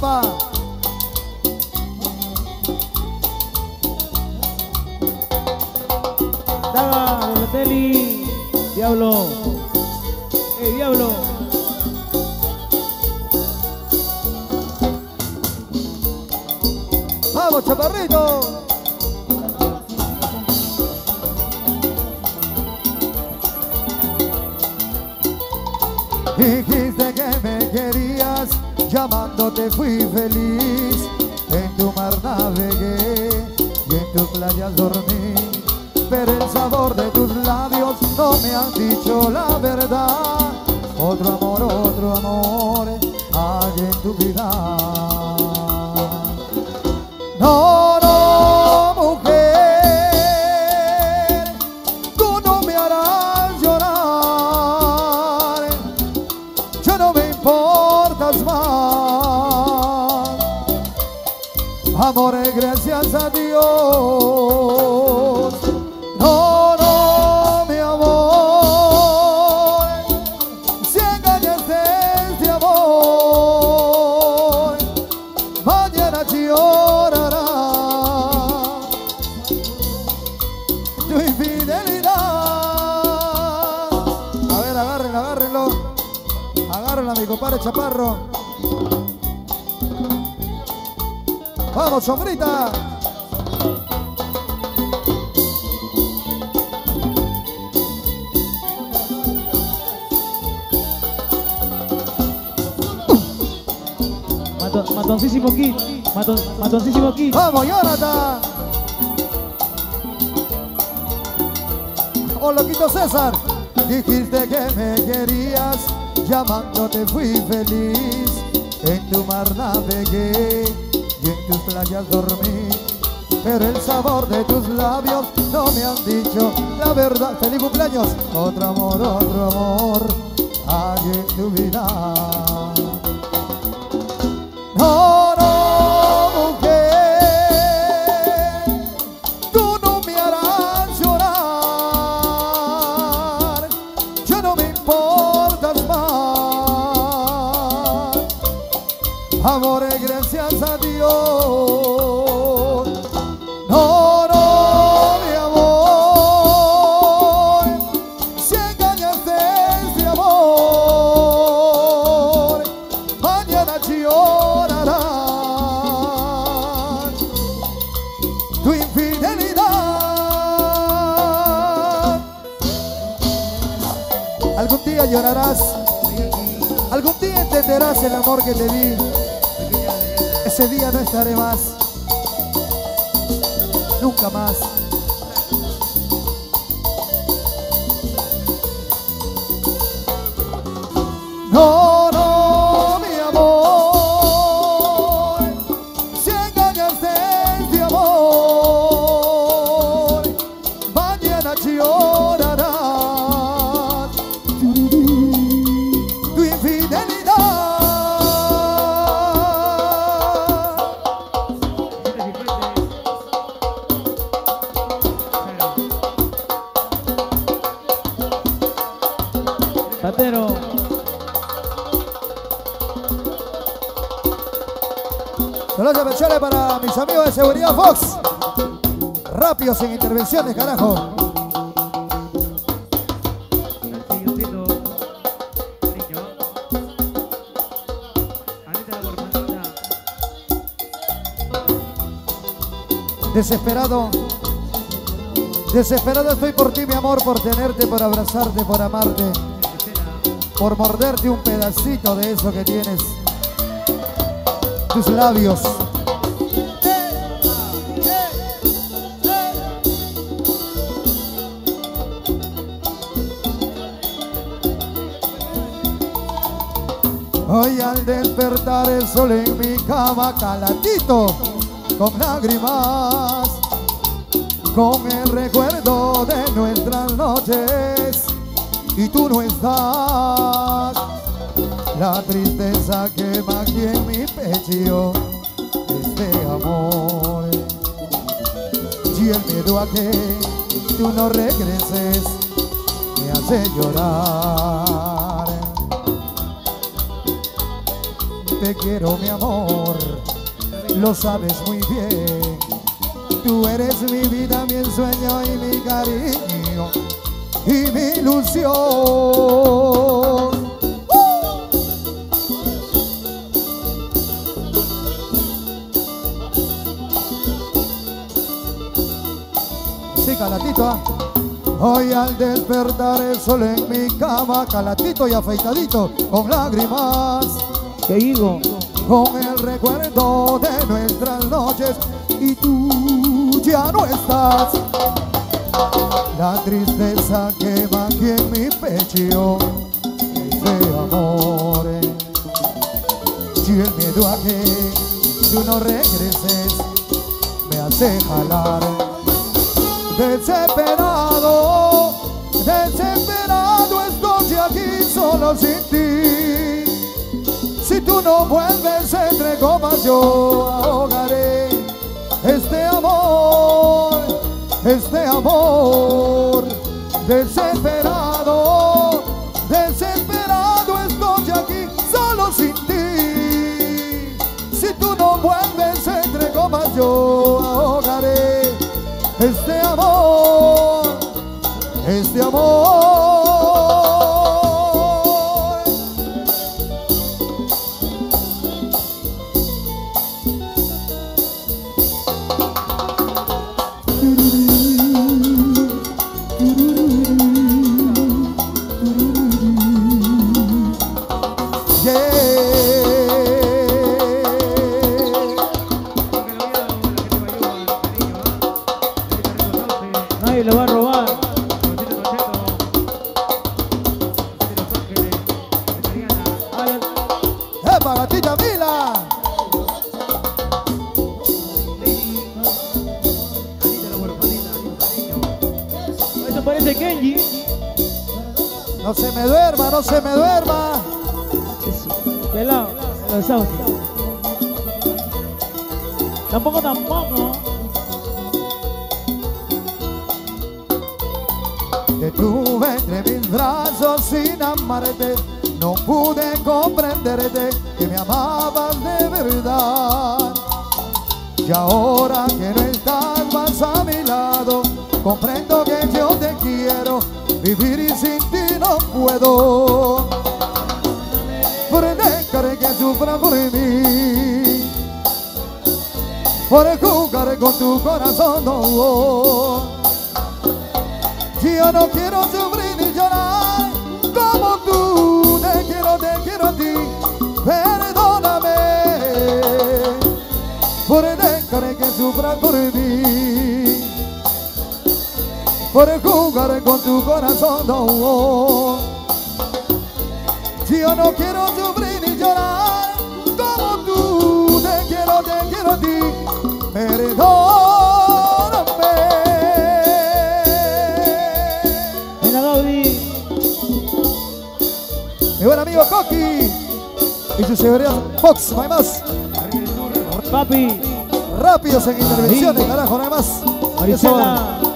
papá. Daba, el Teli, Diablo. Hey, Diablo. Vamos, chaparrito. Dijiste que me querías, llamándote fui feliz. En tu mar navegué y en tus playas dormí. Pero el sabor de tus labios no me han dicho la verdad. Otro amor hay en tu vida. No, no, mujer, tú no me harás llorar. Ya no me importas más. Amor, gracias a Dios. No, no, mi amor, si engañas este amor, mañana llorará tu infidelidad. A ver, agárrenlo, agárrenlo. Agárrenlo, mi compadre Chaparro. Vamos, sombrita. Matoncísimo Kid, matoncísimo Kid. ¡Vamos, Jonathan! ¡Oh, loquito César! Dijiste que me querías, llamándote fui feliz. En tu mar navegué y en tus playas dormí. Pero el sabor de tus labios no me han dicho la verdad. ¡Feliz cumpleaños! Otro amor, hay en tu vida. No, no, mujer, tú no me harás llorar. Ya no me importas más. Amor, gracias a Dios. No, no, mi amor, si engañaste este amor, mañana yo. Tu infidelidad. Algún día llorarás. Algún día entenderás el amor que te di. Ese día no estaré más. Nunca más. No. Patero. Saludos especiales para mis amigos de Seguridad Fox. Rápidos sin intervenciones, carajo. Desesperado. Desesperado estoy por ti, mi amor, por tenerte, por abrazarte, por amarte. Por morderte un pedacito de eso que tienes. Tus labios. Hoy al despertar el sol en mi cama, calatito, con lágrimas, con el recuerdo de nuestras noches. Y tú no estás. La tristeza quema aquí en mi pecho. Este amor y el miedo a que tú no regreses me hace llorar. Te te quiero, mi amor, lo sabes muy bien. Tú eres mi vida, mi sueño y mi cariño y mi ilusión. Sí, Calatito, ¿eh? Hoy al despertar el sol en mi cama, calatito y afeitadito, con lágrimas. ¿Qué digo? Con el recuerdo de nuestras noches, y tú ya no estás. La tristeza quema aquí en mi pecho, ese amor. Y el miedo a que tú no regreses me hace jalar. Desesperado, desesperado estoy aquí solo sin ti. Si tú no vuelves entre copas yo ahogaré este amor, este amor. Desesperado, desesperado estoy aquí solo sin ti. Si tú no vuelves entre copas yo ahogaré este amor, este amor. No se me duerma, no se me duerma. Pelado, lanzado. Tampoco, tampoco. Te tuve entre mis brazos sin amarte. No pude comprenderte que me amabas de verdad. Y ahora que no estás más a mi lado, comprendo que yo te quiero. Vivir y sin ti no puedo. Por dejar que sufra por mí, por jugar con tu corazón, no. Yo no quiero sufrir ni llorar como tú. Te quiero a ti, perdóname. Por dejar que sufra por mí, por jugar con tu corazón, no. Yo no quiero sufrir ni llorar como tú. Te quiero a ti, perdóname. Mira, Gaudi, mi buen amigo Coqui y su señoría Fox, no hay más. Papi, rápidos en intervenciones, carajo, no hay más. Marisela.